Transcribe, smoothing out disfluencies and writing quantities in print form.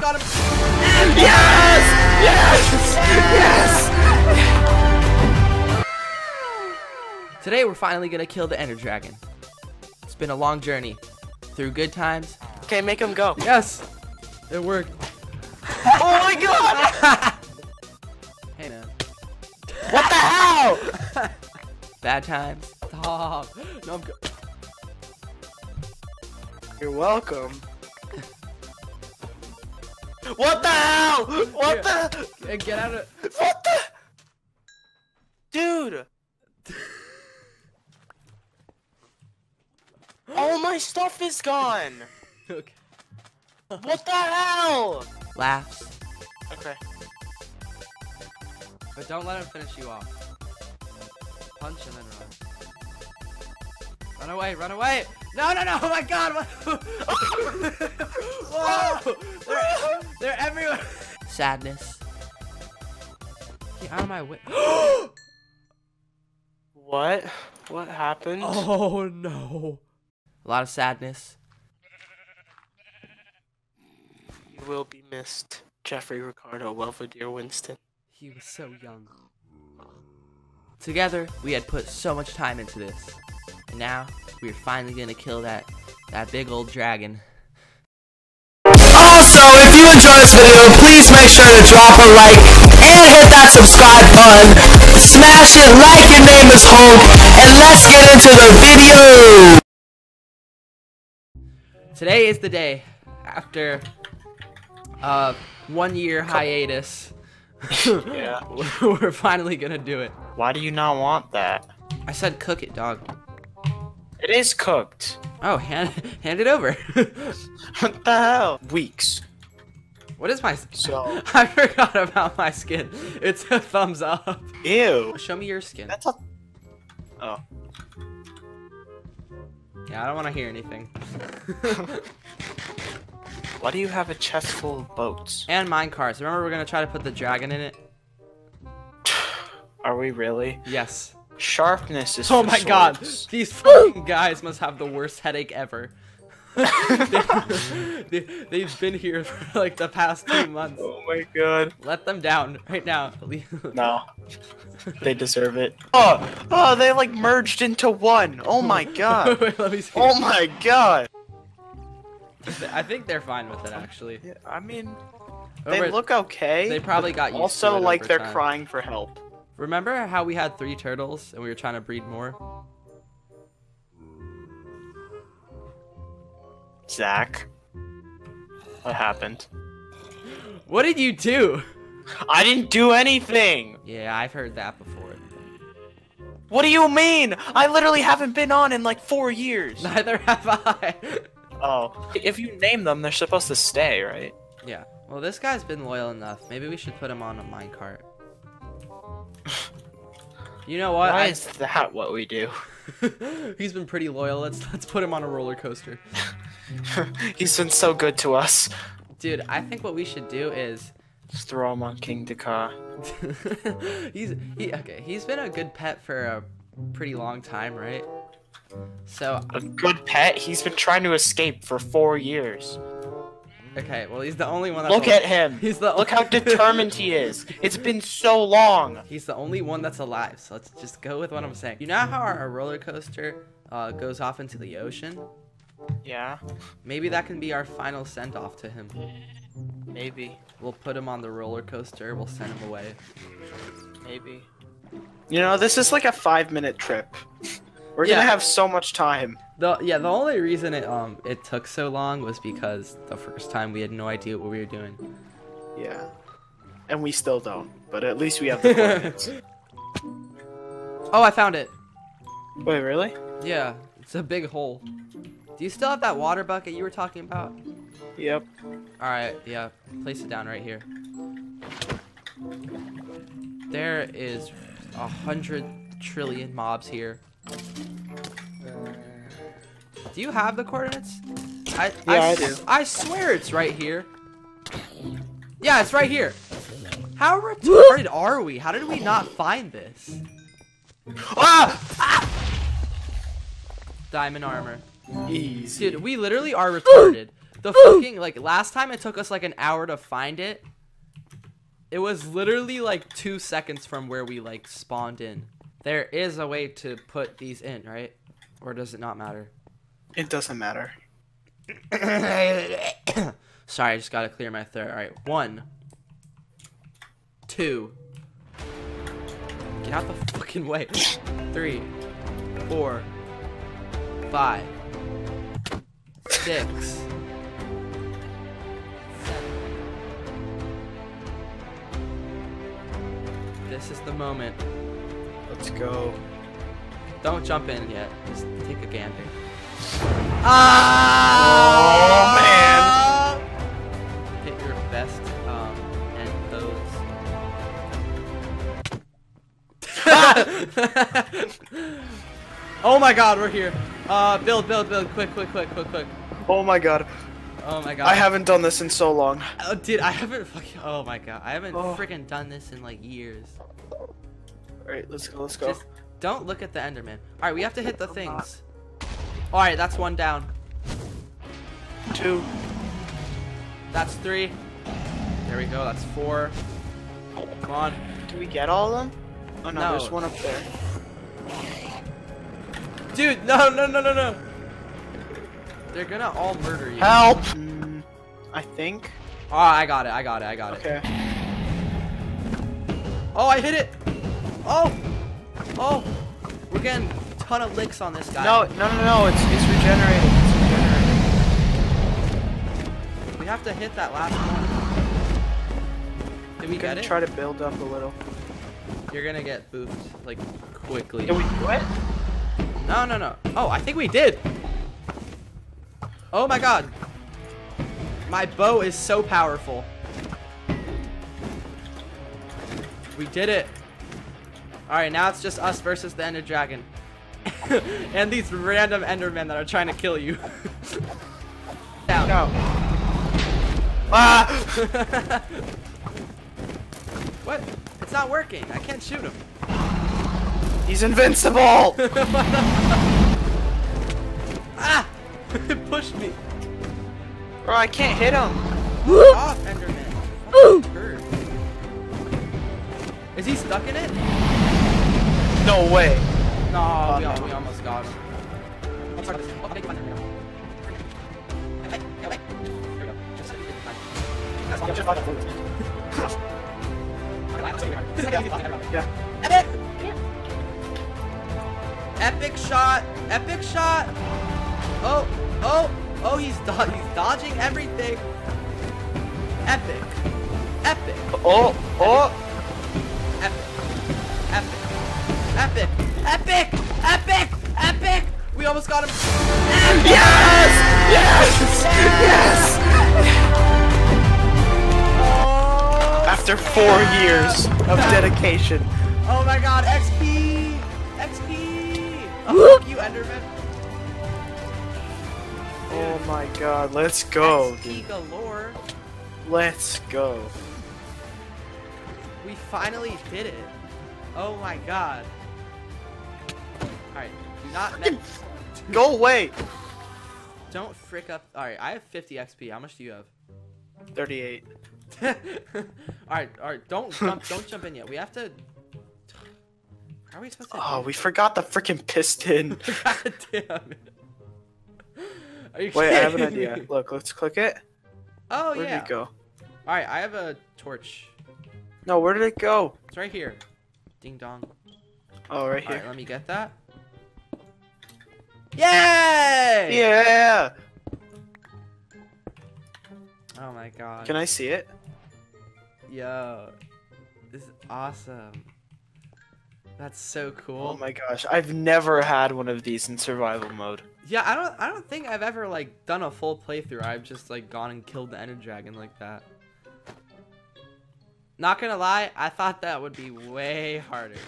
got him. Yes! Yes! Yes! Today we're finally gonna kill the Ender Dragon. It's been a long journey. Through good times. Okay, make him go. Yes! It worked. Oh my god! Hey man. What the hell? Bad times. Stop. No, I'm good. You're welcome. What the hell? What the? Get out of. What the? Dude. All my stuff is gone. Okay. What the hell? Laughs. Okay. But don't let him finish you off. Punch and then run. Run away, run away! No, no, no! Oh my god! What? Whoa! They're everywhere! Sadness. Get out of my way. What? What happened? Oh no. A lot of sadness. You will be missed. Jeffrey Ricardo, Welford Dear Winston. He was so young. Together, we had put so much time into this. And now, we're finally gonna kill that big old dragon. Also, if you enjoy this video, please make sure to drop a like and hit that subscribe button. Smash it like your name is Hulk, and let's get into the video! Today is the day after 1 year hiatus. Yeah. We're finally gonna do it. Why do you not want that? I said cook it, dog. It is cooked. Oh, hand it over. What the hell? Weeks. What is my skin? So. I forgot about my skin. It's a thumbs up. Ew. Show me your skin. That's a... Oh. Yeah, I don't want to hear anything. Why do you have a chest full of boats? And mine cars. Remember, we're gonna try to put the dragon in it. Are we really? Yes. Sharpness is. Oh my god! These fucking guys must have the worst headache ever. they've been here for like the past 2 months. Oh my god! Let them down right now. No. They deserve it. Oh! They like merged into one. Oh my god! Wait, let me see. Oh my god! I think they're fine with it, actually. Yeah, I mean, they look okay. They probably got used also to it like they're time. Crying for help. Remember how we had 3 turtles and we were trying to breed more? Zach, what happened? What did you do? I didn't do anything. Yeah, I've heard that before. What do you mean? I literally haven't been on in like 4 years. Neither have I. Oh, if you name them, they're supposed to stay, right? Yeah. Well, this guy's been loyal enough. Maybe we should put him on a minecart. You know what? Why is that what we do? He's been pretty loyal. Let's put him on a roller coaster. He's been so good to us. Dude, I think what we should do is just throw him on King Dakar. He's been a good pet for a pretty long time, right? So a good pet. He's been trying to escape for 4 years. Okay, well he's the only one. That's look at him. He's the look how determined he is. It's been so long. He's the only one that's alive. So let's just go with what I'm saying. You know how our roller coaster goes off into the ocean? Yeah. Maybe that can be our final send off to him. Maybe. We'll put him on the roller coaster. We'll send him away. Maybe. You know, this is like a 5-minute trip. We're gonna have so much time. The only reason it took so long was because the first time we had no idea what we were doing. Yeah, and we still don't. But at least we have the coordinates. Oh, I found it. Wait, really? Yeah, it's a big hole. Do you still have that water bucket you were talking about? Yep. All right. Yeah. Place it down right here. There is 100 trillion mobs here. Do you have the coordinates? I do. I swear it's right here. Yeah, it's right here. How retarded are we? How did we not find this? Ah! Ah! Diamond armor. Easy. Dude, we literally are retarded. The fucking, like, last time it took us, like, an hour to find it. It was literally, like, 2 seconds from where we, like, spawned in. There is a way to put these in, right? Or does it not matter? It doesn't matter. Sorry, I just gotta clear my throat. Alright, 1, 2. Get out the fucking way. 3, 4, 5, 6. 7. This is the moment. Let's go. Don't jump in yet. Just take a gander. Ah! Oh man! Hit your best and those. Oh my god, we're here. Build, quick. Oh my god. I haven't done this in so long. Oh, dude, I haven't fucking. Oh my god, I haven't freaking done this in like years. All right, let's go. Just don't look at the Enderman. All right, we have to hit the things. All right, that's 1 down. 2. That's 3. There we go. That's 4. Come on. Did we get all of them? Oh no, there's one up there. Dude, no. They're gonna all murder you. Help! I think. Oh, I got it. Okay. Oh, I hit it! Oh! We're getting a ton of licks on this guy. No, it's regenerating. We have to hit that last one. Did we get it? Try to build up a little. You're gonna get boofed, like, quickly. Did we do it? No. Oh, I think we did. Oh my god. My bow is so powerful. We did it. Alright, now it's just us versus the Ender Dragon. And these random Endermen that are trying to kill you. Down. No. Ah! What? It's not working. I can't shoot him. He's invincible! Ah! It pushed me. Bro, I can't hit him. Get off, Enderman. Is he stuck in it? No way. No, we almost got him. Yeah. Epic shot! Oh, he's dodging everything. Epic. Oh. Epic. We almost got him. Epic. Yes. After 4 years of dedication. Oh my god, XP. Oh, fuck you, Enderman. Oh my god, let's go. XP galore. Let's go. We finally did it. Oh my god. Alright, do not mess. Go away. Don't frick up. Alright, I have 50 XP. How much do you have? 38. Alright, don't jump in yet. We have to. How are we supposed to do? We forgot the freaking piston. God damn it. Are you kidding? Wait, I have an idea. Look, let's click it. Oh, yeah. Where did it go? Alright, I have a torch. No, where did it go? It's right here. Ding dong. Oh, right here. Alright, let me get that. Yay! Yeah! Oh my god. Can I see it? Yo. This is awesome. That's so cool. Oh my gosh, I've never had one of these in survival mode. Yeah, I don't think I've ever like done a full playthrough. I've just like gone and killed the Ender Dragon like that. Not gonna lie, I thought that would be way harder.